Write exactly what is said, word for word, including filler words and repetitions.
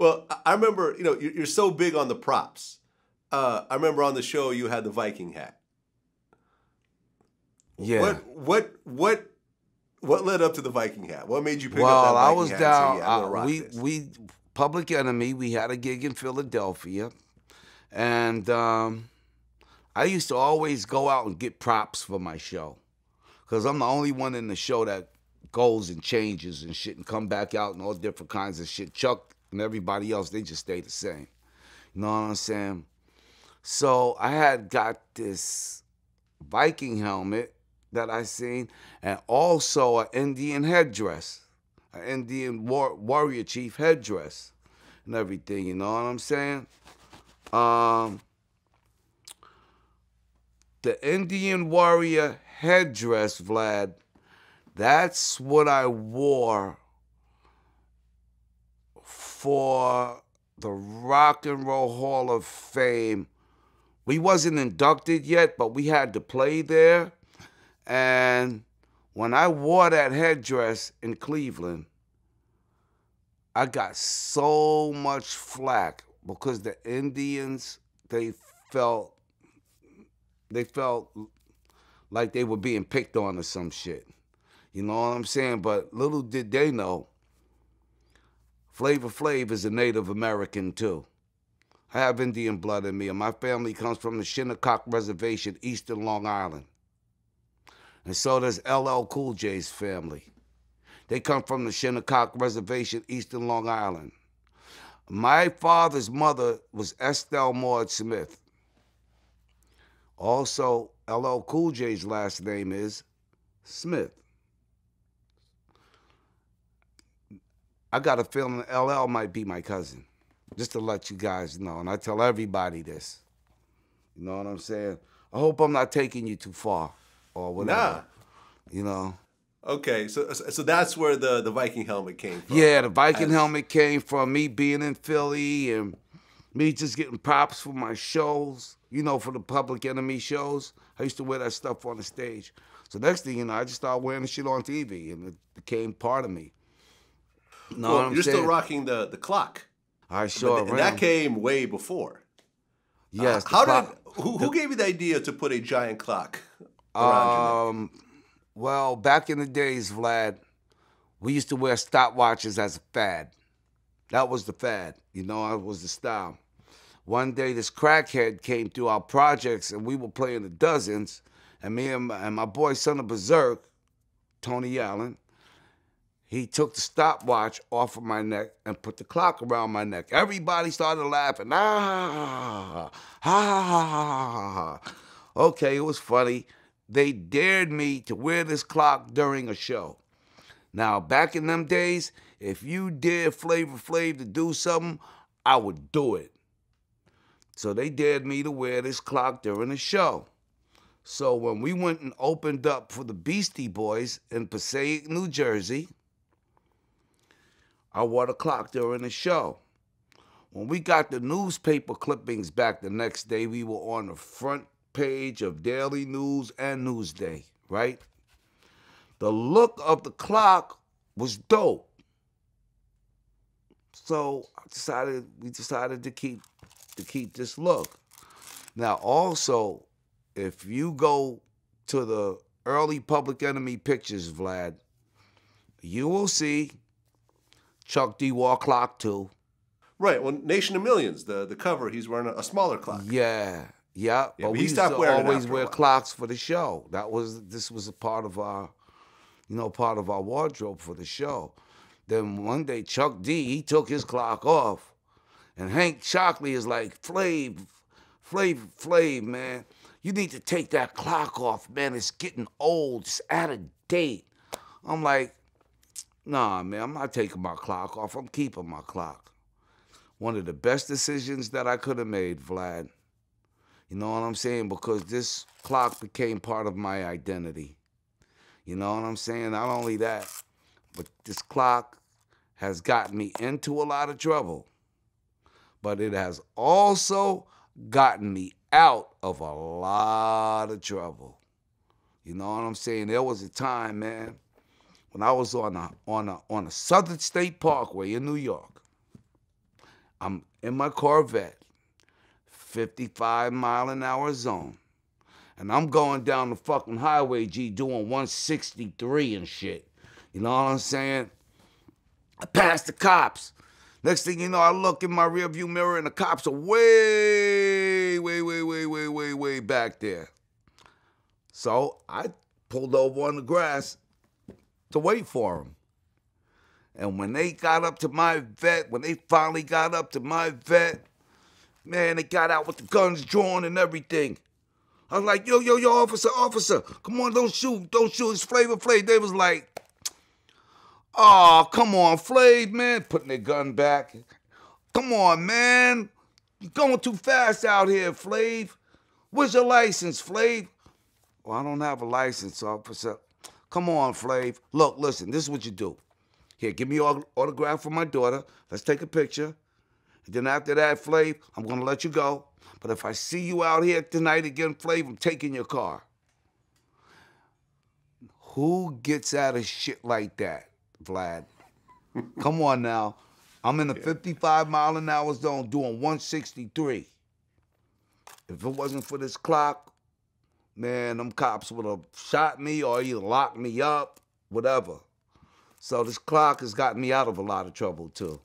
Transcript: Well, I remember, you know, you're so big on the props. Uh, I remember on the show you had the Viking hat. Yeah. What what what what led up to the Viking hat? What made you pick well, up that Viking I was hat down, and say, yeah, I'm gonna rock we this. we Public Enemy. We had a gig in Philadelphia, and um, I used to always go out and get props for my show, because I'm the only one in the show that goes and changes and shit and come back out and all different kinds of shit. Chuck and everybody else, they just stay the same. You know what I'm saying? So I had got this Viking helmet that I seen, and also an Indian headdress, an Indian war, warrior chief headdress and everything, you know what I'm saying? Um, the Indian warrior headdress, Vlad, that's what I wore for the Rock and Roll Hall of Fame. We wasn't inducted yet, but we had to play there. And when I wore that headdress in Cleveland, I got so much flack because the Indians, they felt, they felt like they were being picked on or some shit. You know what I'm saying? But little did they know, Flavor Flav is a Native American too. I have Indian blood in me, and my family comes from the Shinnecock Reservation, eastern Long Island. And so does L L Cool J's family. They come from the Shinnecock Reservation, eastern Long Island. My father's mother was Estelle Maud Smith. Also, L L Cool J's last name is Smith. I got a feeling L L might be my cousin, just to let you guys know. And I tell everybody this. You know what I'm saying? I hope I'm not taking you too far. Or whatever, nah. You know. Okay, so so that's where the the Viking helmet came from. Yeah, the Viking As... helmet came from me being in Philly and me just getting props for my shows. You know, for the Public Enemy shows, I used to wear that stuff on the stage. So next thing you know, I just started wearing the shit on T V, and it became part of me. You know well, what I'm you're saying? Still rocking the the clock. I sure am. And that came way before. Yes. Uh, how clock, did who, who the... gave you the idea to put a giant clock? Um, well, back in the days, Vlad, we used to wear stopwatches as a fad. That was the fad, you know, that was the style. One day, this crackhead came through our projects, and we were playing the dozens, and me and my, and my boy, Son of Berserk, Tony Yellen, he took the stopwatch off of my neck and put the clock around my neck. Everybody started laughing, ah, ha, ha, ha, ha. Okay, it was funny. They dared me to wear this clock during a show. Now, back in them days, if you dared Flavor Flav to do something, I would do it. So they dared me to wear this clock during a show. So when we went and opened up for the Beastie Boys in Passaic, New Jersey, I wore the clock during the show. When we got the newspaper clippings back the next day, we were on the front page of Daily News and Newsday, right? The look of the clock was dope. So I decided we decided to keep to keep this look. Now also, if you go to the early Public Enemy pictures, Vlad, you will see Chuck D wore clock too. Right. Well, Nation of Millions, the the cover, he's wearing a, a smaller clock. Yeah. Yeah, yeah, but we used to always wear clocks for the show. That was this was a part of our, you know, part of our wardrobe for the show. Then one day Chuck D, he took his clock off, and Hank Shocklee is like, Flav, Flav, Flav, man, you need to take that clock off, man. It's getting old. It's out of date. I'm like, nah, man, I'm not taking my clock off. I'm keeping my clock. One of the best decisions that I could have made, Vlad. You know what I'm saying? Because this clock became part of my identity. You know what I'm saying? Not only that, but this clock has gotten me into a lot of trouble. But it has also gotten me out of a lot of trouble. You know what I'm saying? There was a time, man, when I was on a, on a, on a Southern State Parkway in New York. I'm in my Corvette, fifty-five mile an hour zone, and I'm going down the fucking highway, G, doing one sixty-three and shit. You know what I'm saying? I passed the cops. Next thing you know, I look in my rearview mirror and the cops are way, way, way, way, way, way, way back there. So I pulled over on the grass to wait for them. And when they got up to my vet, when they finally got up to my vet, man, they got out with the guns drawn and everything. I was like, yo, yo, yo, officer, officer, come on, don't shoot, don't shoot. It's Flavor Flav. They was like, oh, come on, Flav, man. Putting their gun back. Come on, man. You're going too fast out here, Flav. Where's your license, Flav? Well, I don't have a license, officer. Come on, Flav. Look, listen, this is what you do. Here, give me your autograph for my daughter. Let's take a picture. And then after that, Flav, I'm going to let you go. But if I see you out here tonight again, Flav, I'm taking your car. Who gets out of shit like that? Vlad, come on now. I'm in the yeah. fifty-five mile an hour zone doing one sixty-three. If it wasn't for this clock, man, them cops would have shot me or either locked me up, whatever. So this clock has gotten me out of a lot of trouble too.